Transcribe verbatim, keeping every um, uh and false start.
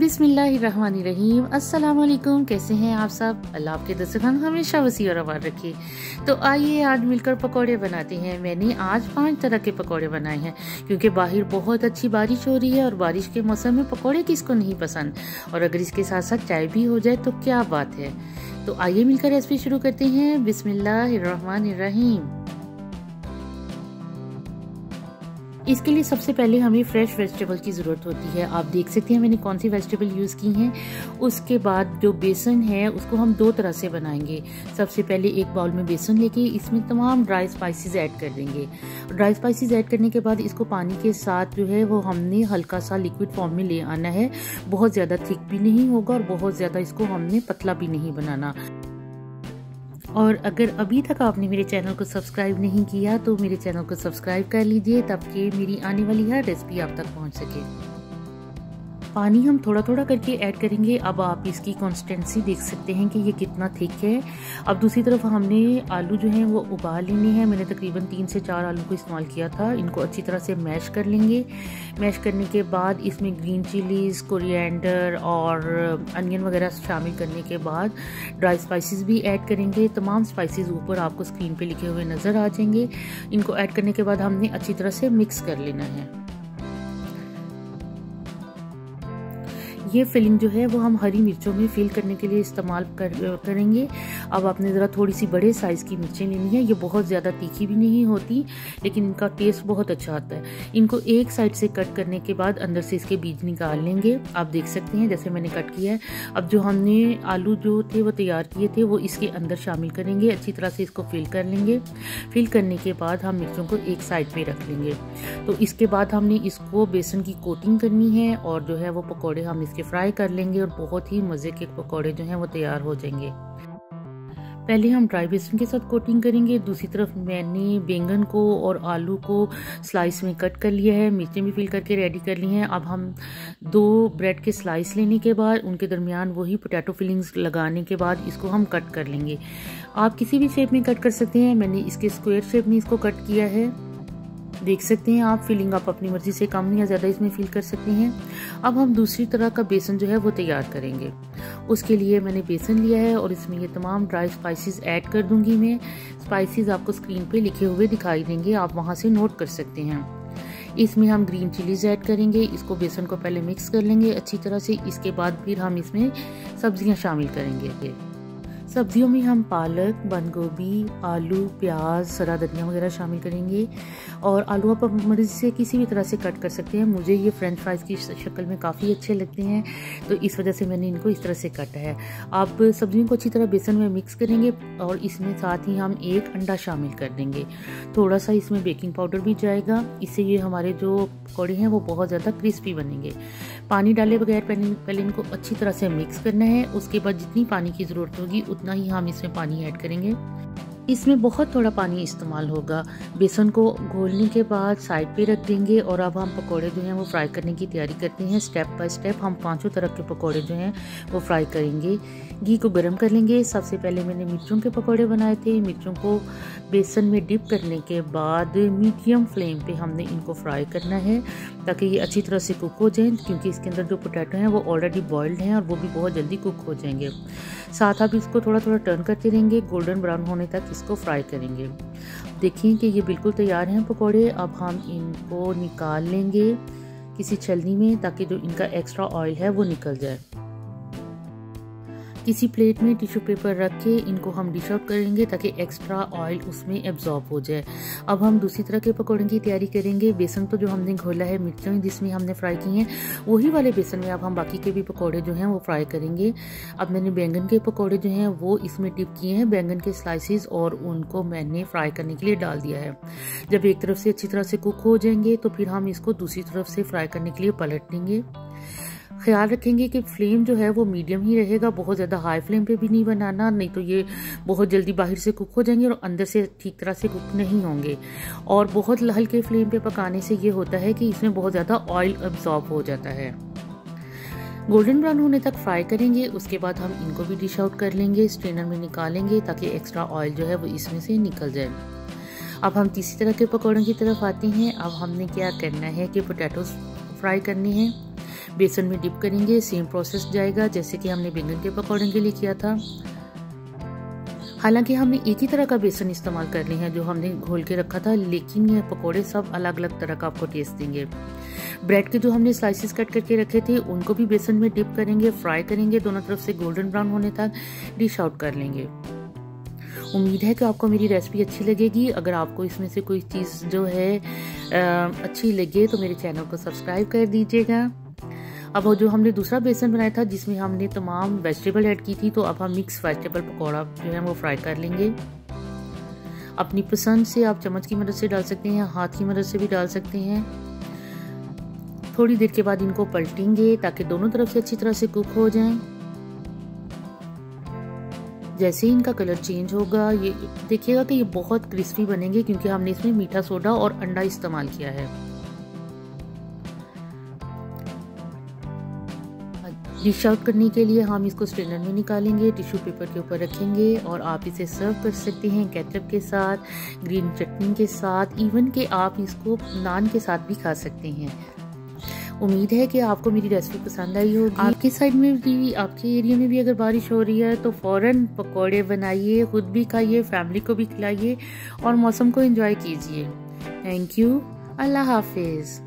बिस्मिल्लाहिर्रहमानिर्रहीम। अस्सलाम वालेकुम। कैसे हैं आप सब? अल्लाह आपके दस्तरखान हमेशा वसी और आबाद रखे। तो आइए आज मिलकर पकोड़े बनाते हैं। मैंने आज पांच तरह के पकोड़े बनाए हैं क्योंकि बाहर बहुत अच्छी बारिश हो रही है और बारिश के मौसम में पकोड़े किसको नहीं पसंद, और अगर इसके साथ साथ चाय भी हो जाए तो क्या बात है। तो आइए मिलकर रेसिपी शुरू करते हैं। बिस्मिल्लाहिर्रहमानिर्रहीम। इसके लिए सबसे पहले हमें फ्रेश वेजिटेबल की ज़रूरत होती है। आप देख सकते हैं मैंने कौन सी वेजिटेबल यूज़ की हैं। उसके बाद जो बेसन है उसको हम दो तरह से बनाएंगे। सबसे पहले एक बाउल में बेसन लेके इसमें तमाम ड्राई स्पाइसेस ऐड कर देंगे। ड्राई स्पाइसेस ऐड करने के बाद इसको पानी के साथ जो है वो हमने हल्का सा लिक्विड फॉर्म में ले आना है। बहुत ज़्यादा थिक भी नहीं होगा और बहुत ज़्यादा इसको हमने पतला भी नहीं बनाना। और अगर अभी तक आपने मेरे चैनल को सब्सक्राइब नहीं किया तो मेरे चैनल को सब्सक्राइब कर लीजिए ताकि मेरी आने वाली हर रेसिपी आप तक पहुंच सके। पानी हम थोड़ा थोड़ा करके ऐड करेंगे। अब आप इसकी कंसिस्टेंसी देख सकते हैं कि ये कितना थिक है। अब दूसरी तरफ हमने आलू जो हैं वो उबाल लेने हैं। मैंने तकरीबन तीन से चार आलू को इस्तेमाल किया था। इनको अच्छी तरह से मैश कर लेंगे। मैश करने के बाद इसमें ग्रीन चिलीज़, कोरिएंडर और अनियन वगैरह शामिल करने के बाद ड्राई स्पाइसेस भी ऐड करेंगे। तमाम स्पाइसेस ऊपर आपको स्क्रीन पर लिखे हुए नज़र आ जाएंगे। इनको ऐड करने के बाद हमने अच्छी तरह से मिक्स कर लेना है। ये फिलिंग जो है वो हम हरी मिर्चों में फिल करने के लिए इस्तेमाल कर करेंगे। अब आपने ज़रा थोड़ी सी बड़े साइज़ की मिर्चें लेनी है। ये बहुत ज़्यादा तीखी भी नहीं होती लेकिन इनका टेस्ट बहुत अच्छा आता है। इनको एक साइड से कट करने के बाद अंदर से इसके बीज निकाल लेंगे। आप देख सकते हैं जैसे मैंने कट किया है। अब जो हमने आलू जो थे वो तैयार किए थे वो इसके अंदर शामिल करेंगे। अच्छी तरह से इसको फिल कर लेंगे। फिल करने के बाद हम मिर्चों को एक साइड पर रख लेंगे। तो इसके बाद हमने इसको बेसन की कोटिंग करनी है और जो है वो पकौड़े हम के फ्राई कर लेंगे और बहुत ही मज़े के पकौड़े जो हैं वो तैयार हो जाएंगे। पहले हम ड्राई बेसन के साथ कोटिंग करेंगे। दूसरी तरफ मैंने बैंगन को और आलू को स्लाइस में कट कर लिया है। मिर्चें भी फिल करके रेडी कर ली हैं। अब हम दो ब्रेड के स्लाइस लेने के बाद उनके दरमियान वही पोटैटो फिलिंग्स लगाने के बाद इसको हम कट कर लेंगे। आप किसी भी शेप में कट कर सकते हैं। मैंने इसके स्क्वायर शेप में इसको कट किया है। देख सकते हैं आप फिलिंग आप अपनी मर्जी से कम या ज़्यादा इसमें फिल कर सकते हैं। अब हम दूसरी तरह का बेसन जो है वो तैयार करेंगे। उसके लिए मैंने बेसन लिया है और इसमें ये तमाम ड्राई स्पाइसेस ऐड कर दूंगी मैं। स्पाइसेस आपको स्क्रीन पे लिखे हुए दिखाई देंगे, आप वहाँ से नोट कर सकते हैं। इसमें हम ग्रीन चिलीज ऐड करेंगे। इसको बेसन को पहले मिक्स कर लेंगे अच्छी तरह से। इसके बाद फिर हम इसमें सब्जियाँ शामिल करेंगे। सब्जियों में हम पालक, बंद गोभी, आलू, प्याज, हरा धनिया वगैरह शामिल करेंगे। और आलू आप मर्जी से किसी भी तरह से कट कर सकते हैं। मुझे ये फ्रेंच फ्राइज़ की शक्ल में काफ़ी अच्छे लगते हैं तो इस वजह से मैंने इनको इस तरह से काटा है। आप सब्जियों को अच्छी तरह बेसन में मिक्स करेंगे और इसमें साथ ही हम एक अंडा शामिल कर देंगे। थोड़ा सा इसमें बेकिंग पाउडर भी जाएगा। इससे ये हमारे जो पकौड़े हैं वो बहुत ज़्यादा क्रिस्पी बनेंगे। पानी डाले बगैर पहले इनको अच्छी तरह से मिक्स करना है। उसके बाद जितनी पानी की ज़रूरत होगी उतना ही हम इसमें पानी ऐड करेंगे। इसमें बहुत थोड़ा पानी इस्तेमाल होगा। बेसन को घोलने के बाद साइड पे रख देंगे और अब हम पकोड़े जो हैं वो फ्राई करने की तैयारी करते हैं। स्टेप बाय स्टेप हम पांचों तरह के पकोड़े जो हैं वो फ्राई करेंगे। घी को गर्म कर लेंगे। सबसे पहले मैंने मिर्चों के पकोड़े बनाए थे। मिर्चों को बेसन में डिप करने के बाद मीडियम फ्लेम पे हमने इनको फ्राई करना है ताकि ये अच्छी तरह से कुक हो जाएँ, क्योंकि इसके अंदर जो पोटैटो हैं वो ऑलरेडी बॉयल्ड हैं और वो भी बहुत जल्दी कुक हो जाएंगे। साथ आप इसको थोड़ा थोड़ा टर्न करते रहेंगे। गोल्डन ब्राउन होने तक इसको फ्राई करेंगे। देखिए कि ये बिल्कुल तैयार हैं पकोड़े। अब हम इनको निकाल लेंगे किसी छलनी में ताकि जो इनका एक्स्ट्रा ऑयल है वो निकल जाए। किसी प्लेट में टिश्यू पेपर रख के इनको हम डिश आउट करेंगे ताकि एक्स्ट्रा ऑयल उसमें एब्जॉर्ब हो जाए। अब हम दूसरी तरह के पकौड़े की तैयारी करेंगे। बेसन तो जो हमने घोला है, मिर्चें जिसमें हमने फ्राई की हैं वही वाले बेसन में अब हम बाकी के भी पकौड़े जो हैं वो फ्राई करेंगे। अब मैंने बैंगन के पकौड़े जो हैं वो इसमें डिप किए हैं, बैंगन के स्लाइसिस, और उनको मैंने फ्राई करने के लिए डाल दिया है। जब एक तरफ से अच्छी तरह से कुक हो जाएंगे तो फिर हम इसको दूसरी तरफ से फ्राई करने के लिए पलट देंगे। ख्याल रखेंगे कि फ्लेम जो है वो मीडियम ही रहेगा, बहुत ज़्यादा हाई फ्लेम पे भी नहीं बनाना, नहीं तो ये बहुत जल्दी बाहर से कुक हो जाएंगे और अंदर से ठीक तरह से कुक नहीं होंगे। और बहुत हल्के फ्लेम पे पकाने से ये होता है कि इसमें बहुत ज़्यादा ऑयल एब्जॉर्ब हो जाता है। गोल्डन ब्राउन होने तक फ्राई करेंगे। उसके बाद हम इनको भी डिश आउट कर लेंगे, स्ट्रेनर में निकालेंगे ताकि एक्स्ट्रा ऑयल जो है वो इसमें से निकल जाए। अब हम तीसरी तरह के पकौड़ों की तरफ आते हैं। अब हमने क्या करना है कि पोटैटोज़ फ्राई करनी है। बेसन में डिप करेंगे। सेम प्रोसेस जाएगा जैसे कि हमने बैंगन के पकौड़े के लिए किया था। हालांकि हमने एक ही तरह का बेसन इस्तेमाल कर लिया है जो हमने घोल के रखा था, लेकिन ये पकोड़े सब अलग अलग तरह का आपको टेस्ट देंगे। ब्रेड के जो हमने स्लाइसेस कट करके रखे थे उनको भी बेसन में डिप करेंगे, फ्राई करेंगे, दोनों तरफ से गोल्डन ब्राउन होने तक डिश आउट कर लेंगे। उम्मीद है कि आपको मेरी रेसिपी अच्छी लगेगी। अगर आपको इसमें से कोई चीज़ जो है आ, अच्छी लगे तो मेरे चैनल को सब्सक्राइब कर दीजिएगा। अब जो हमने दूसरा बेसन बनाया था जिसमें हमने तमाम वेजिटेबल ऐड की थी, तो अब हम मिक्स वेजिटेबल पकौड़ा जो है वो फ्राई कर लेंगे। अपनी पसंद से आप चम्मच की मदद से डाल सकते हैं, हाथ की मदद से भी डाल सकते हैं। थोड़ी देर के बाद इनको पलटेंगे ताकि दोनों तरफ से अच्छी तरह से कुक हो जाएं। जैसे ही इनका कलर चेंज होगा ये देखिएगा कि ये बहुत क्रिस्पी बनेंगे क्योंकि हमने इसमें मीठा सोडा और अंडा इस्तेमाल किया है। डिश आउट करने के लिए हम इसको स्ट्रेनर में निकालेंगे, टिश्यू पेपर के ऊपर रखेंगे और आप इसे सर्व कर सकते हैं केचप के साथ, ग्रीन चटनी के साथ, इवन के आप इसको नान के साथ भी खा सकते हैं। उम्मीद है कि आपको मेरी रेसिपी पसंद आई होगी। आपके साइड में भी, आपके एरिया में भी अगर बारिश हो रही है तो फौरन पकोड़े बनाइए, खुद भी खाइए, फैमिली को भी खिलाइए और मौसम को एंजॉय कीजिए। थैंक यू, अल्लाह हाफिज़।